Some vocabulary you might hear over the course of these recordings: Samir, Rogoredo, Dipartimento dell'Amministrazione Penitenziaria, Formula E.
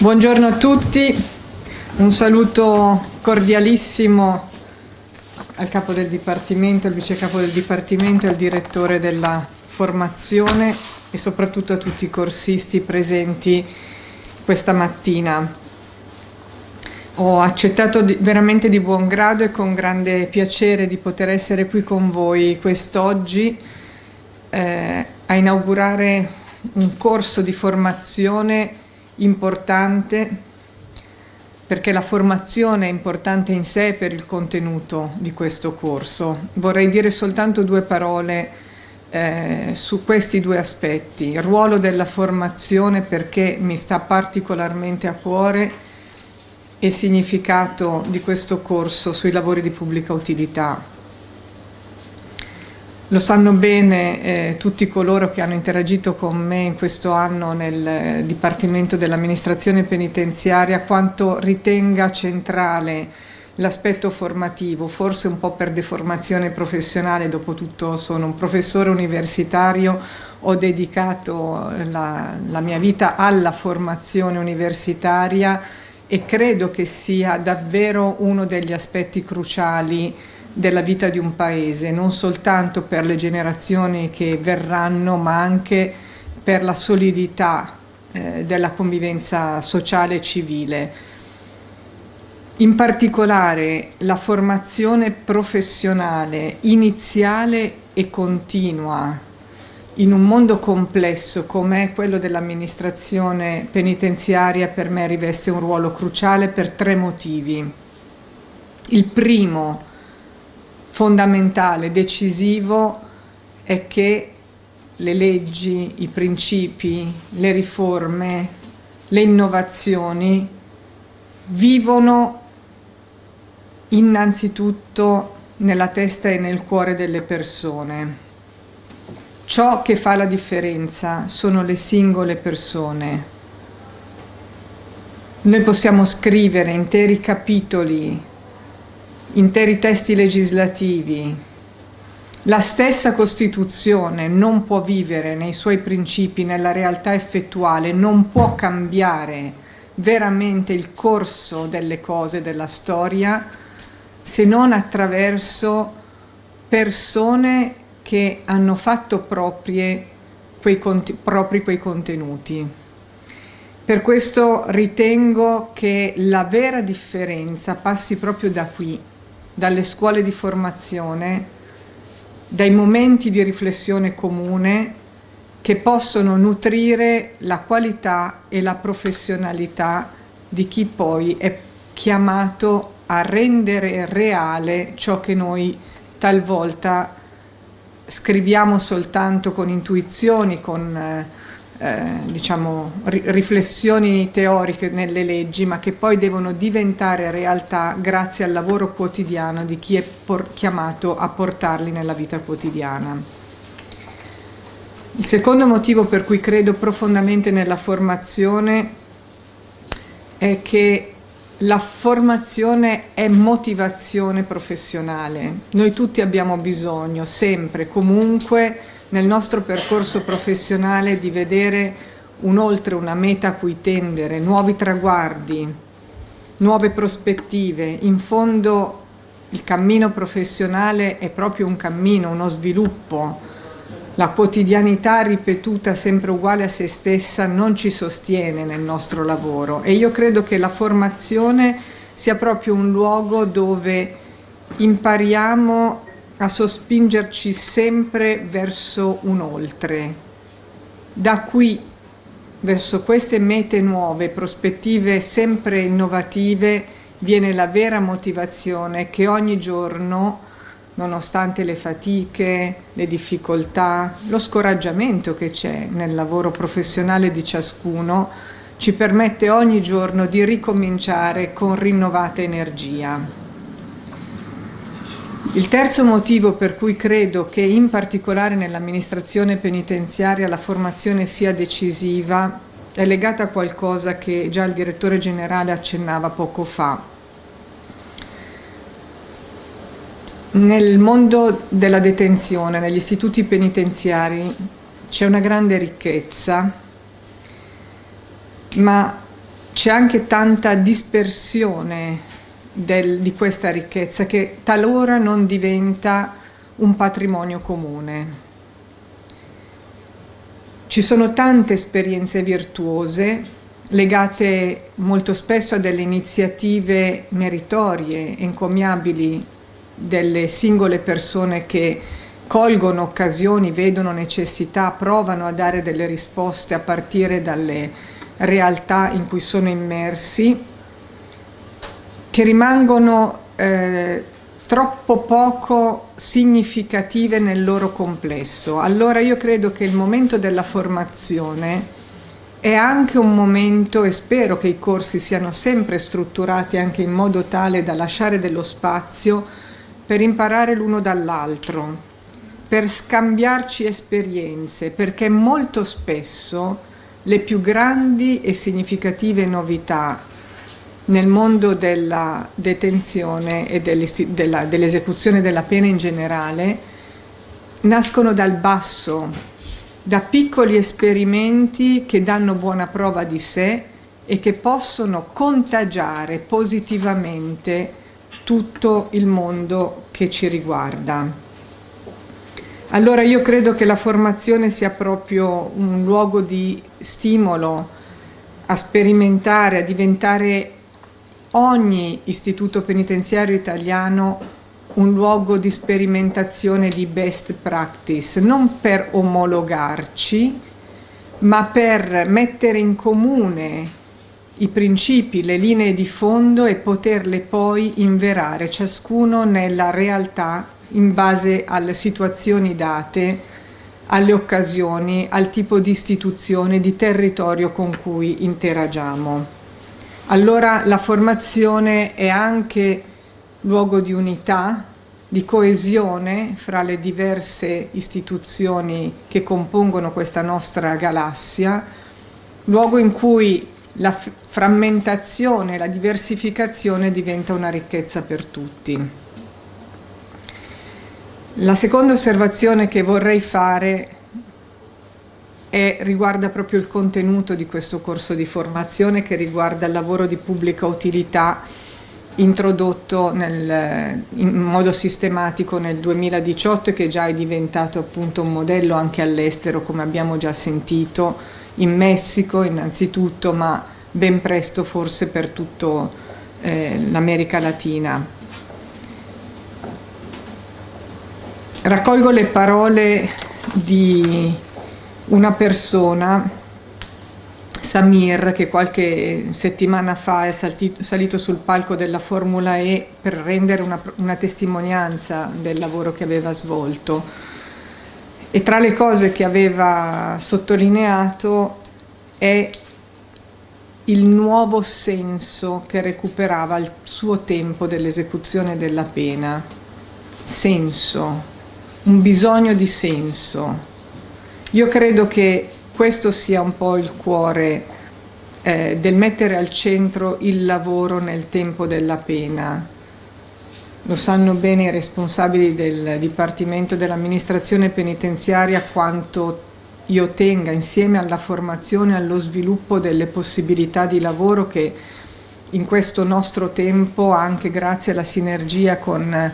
Buongiorno a tutti, un saluto cordialissimo al capo del Dipartimento, al vicecapo del Dipartimento e al direttore della formazione e soprattutto a tutti i corsisti presenti questa mattina. Ho accettato veramente di buon grado e con grande piacere di poter essere qui con voi quest'oggi a inaugurare un corso di formazione importante, perché la formazione è importante in sé per il contenuto di questo corso. Vorrei dire soltanto due parole su questi due aspetti. Il ruolo della formazione, perché mi sta particolarmente a cuore, e il significato di questo corso sui lavori di pubblica utilità. Lo sanno bene tutti coloro che hanno interagito con me in questo anno nel Dipartimento dell'Amministrazione Penitenziaria quanto ritenga centrale l'aspetto formativo, forse un po' per deformazione professionale, dopo tutto sono un professore universitario, ho dedicato la mia vita alla formazione universitaria e credo che sia davvero uno degli aspetti cruciali della vita di un paese, non soltanto per le generazioni che verranno, ma anche per la solidità della convivenza sociale e civile. In particolare la formazione professionale iniziale e continua in un mondo complesso come è quello dell'amministrazione penitenziaria per me riveste un ruolo cruciale per tre motivi. Il primo, fondamentale, decisivo, è che le leggi, i principi, le riforme, le innovazioni vivono innanzitutto nella testa e nel cuore delle persone. Ciò che fa la differenza sono le singole persone. Noi possiamo scrivere interi capitoli, interi testi legislativi. La stessa Costituzione non può vivere nei suoi principi, nella realtà effettuale, non può cambiare veramente il corso delle cose, della storia, se non attraverso persone che hanno fatto propri quei contenuti. Per questo ritengo che la vera differenza passi proprio da qui, dalle scuole di formazione, dai momenti di riflessione comune che possono nutrire la qualità e la professionalità di chi poi è chiamato a rendere reale ciò che noi talvolta scriviamo soltanto con intuizioni, con diciamo riflessioni teoriche nelle leggi, ma che poi devono diventare realtà grazie al lavoro quotidiano di chi è chiamato a portarli nella vita quotidiana. Il secondo motivo per cui credo profondamente nella formazione è che la formazione è motivazione professionale. Noi tutti abbiamo bisogno, sempre, comunque, nel nostro percorso professionale di vedere un oltre, una meta a cui tendere, nuovi traguardi, nuove prospettive. In fondo il cammino professionale è proprio un cammino, uno sviluppo. La quotidianità ripetuta sempre uguale a se stessa non ci sostiene nel nostro lavoro e io credo che la formazione sia proprio un luogo dove impariamo a sospingerci sempre verso un oltre. Da qui, verso queste mete nuove, prospettive sempre innovative, viene la vera motivazione che ogni giorno, nonostante le fatiche, le difficoltà, lo scoraggiamento che c'è nel lavoro professionale di ciascuno, ci permette ogni giorno di ricominciare con rinnovata energia. Il terzo motivo per cui credo che in particolare nell'amministrazione penitenziaria la formazione sia decisiva è legata a qualcosa che già il direttore generale accennava poco fa. Nel mondo della detenzione, negli istituti penitenziari, c'è una grande ricchezza, ma c'è anche tanta dispersione di questa ricchezza che talora non diventa un patrimonio comune. Ci sono tante esperienze virtuose legate molto spesso a delle iniziative meritorie, encomiabili delle singole persone che colgono occasioni, vedono necessità, provano a dare delle risposte a partire dalle realtà in cui sono immersi, che rimangono troppo poco significative nel loro complesso. Allora io credo che il momento della formazione è anche un momento, e spero che i corsi siano sempre strutturati anche in modo tale da lasciare dello spazio per imparare l'uno dall'altro, per scambiarci esperienze, perché molto spesso le più grandi e significative novità nel mondo della detenzione e dell'esecuzione della pena in generale nascono dal basso, da piccoli esperimenti che danno buona prova di sé e che possono contagiare positivamente tutto il mondo che ci riguarda. Allora io credo che la formazione sia proprio un luogo di stimolo a sperimentare, a diventare ogni istituto penitenziario italiano un luogo di sperimentazione di best practice, non per omologarci, ma per mettere in comune i principi, le linee di fondo e poterle poi inverare ciascuno nella realtà in base alle situazioni date, alle occasioni, al tipo di istituzione, di territorio con cui interagiamo. Allora la formazione è anche luogo di unità, di coesione fra le diverse istituzioni che compongono questa nostra galassia, luogo in cui la frammentazione, la diversificazione diventa una ricchezza per tutti. La seconda osservazione che vorrei fare riguarda proprio il contenuto di questo corso di formazione, che riguarda il lavoro di pubblica utilità introdotto in modo sistematico nel 2018 e che già è diventato appunto un modello anche all'estero, come abbiamo già sentito, in Messico innanzitutto, ma ben presto forse per tutto l'America Latina. Raccolgo le parole di una persona, Samir, che qualche settimana fa è salito sul palco della Formula E per rendere una testimonianza del lavoro che aveva svolto, e tra le cose che aveva sottolineato è il nuovo senso che recuperava il suo tempo dell'esecuzione della pena. Senso, un bisogno di senso. Io credo che questo sia un po' il cuore del mettere al centro il lavoro nel tempo della pena. Lo sanno bene i responsabili del Dipartimento dell'Amministrazione Penitenziaria quanto io tenga insieme alla formazione e allo sviluppo delle possibilità di lavoro che in questo nostro tempo, anche grazie alla sinergia con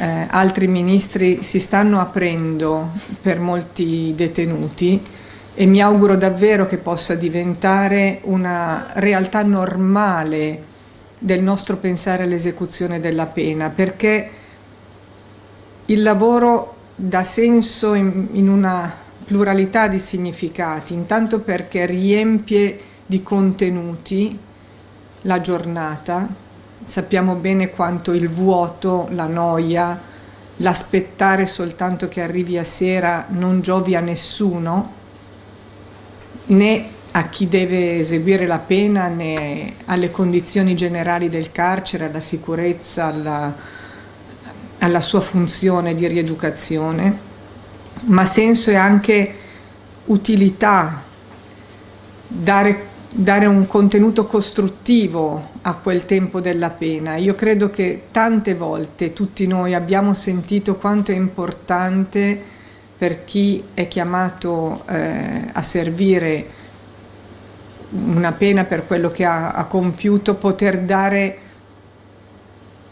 altri ministri, si stanno aprendo per molti detenuti, e mi auguro davvero che possa diventare una realtà normale del nostro pensare all'esecuzione della pena, perché il lavoro dà senso in una pluralità di significati, intanto perché riempie di contenuti la giornata. Sappiamo bene quanto il vuoto, la noia, l'aspettare soltanto che arrivi a sera non giovi a nessuno, né a chi deve eseguire la pena, né alle condizioni generali del carcere, alla sicurezza, alla sua funzione di rieducazione, ma senso e anche utilità, dare un contenuto costruttivo a quel tempo della pena. Io credo che tante volte tutti noi abbiamo sentito quanto è importante per chi è chiamato a servire una pena per quello che ha compiuto, poter dare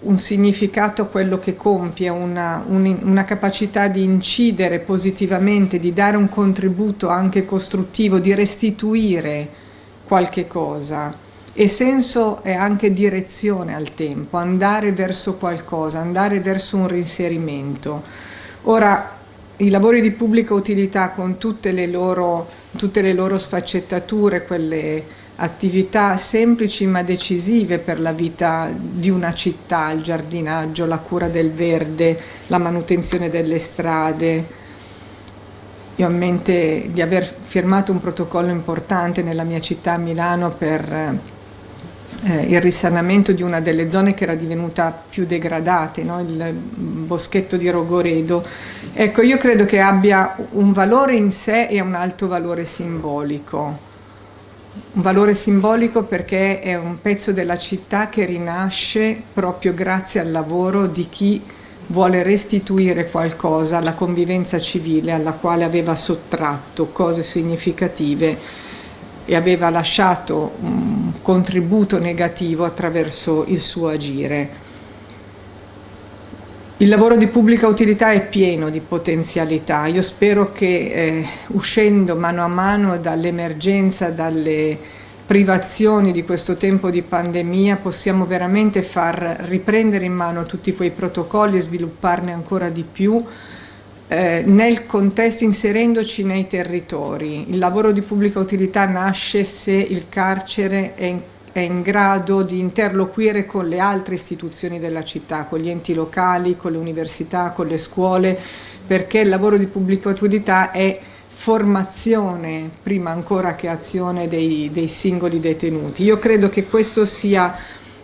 un significato a quello che compie, una capacità di incidere positivamente, di dare un contributo anche costruttivo, di restituire qualche cosa. E senso è anche direzione al tempo, andare verso qualcosa, andare verso un reinserimento. Ora, i lavori di pubblica utilità con tutte le loro sfaccettature, quelle attività semplici ma decisive per la vita di una città, il giardinaggio, la cura del verde, la manutenzione delle strade. Io ho in mente di aver firmato un protocollo importante nella mia città, Milano, per il risanamento di una delle zone che era divenuta più degradate, no? Il boschetto di Rogoredo. Ecco, io credo che abbia un valore in sé e un alto valore simbolico. Un valore simbolico perché è un pezzo della città che rinasce proprio grazie al lavoro di chi vuole restituire qualcosa alla convivenza civile alla quale aveva sottratto cose significative e aveva lasciato un contributo negativo attraverso il suo agire. Il lavoro di pubblica utilità è pieno di potenzialità. Io spero che uscendo mano a mano dall'emergenza, dalle privazioni di questo tempo di pandemia, possiamo veramente far riprendere in mano tutti quei protocolli e svilupparne ancora di più nel contesto, inserendoci nei territori. Il lavoro di pubblica utilità nasce se il carcere è in grado di interloquire con le altre istituzioni della città, con gli enti locali, con le università, con le scuole, perché il lavoro di pubblica utilità è formazione prima ancora che azione dei singoli detenuti. Io credo che questo sia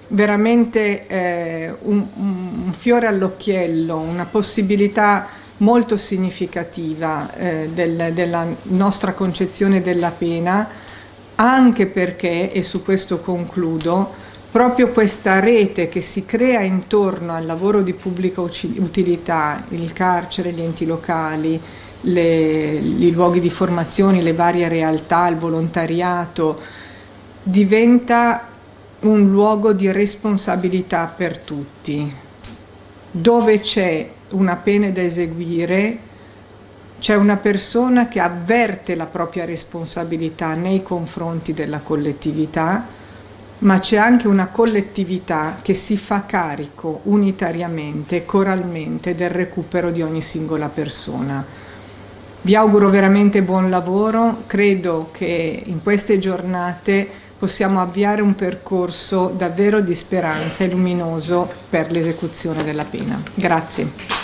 veramente un fiore all'occhiello, una possibilità molto significativa della nostra concezione della pena, anche perché, e su questo concludo, proprio questa rete che si crea intorno al lavoro di pubblica utilità, il carcere, gli enti locali, i luoghi di formazione, le varie realtà, il volontariato, diventa un luogo di responsabilità per tutti. Dove c'è una pena da eseguire, c'è una persona che avverte la propria responsabilità nei confronti della collettività, ma c'è anche una collettività che si fa carico unitariamente, coralmente, del recupero di ogni singola persona. Vi auguro veramente buon lavoro, credo che in queste giornate possiamo avviare un percorso davvero di speranza e luminoso per l'esecuzione della pena. Grazie.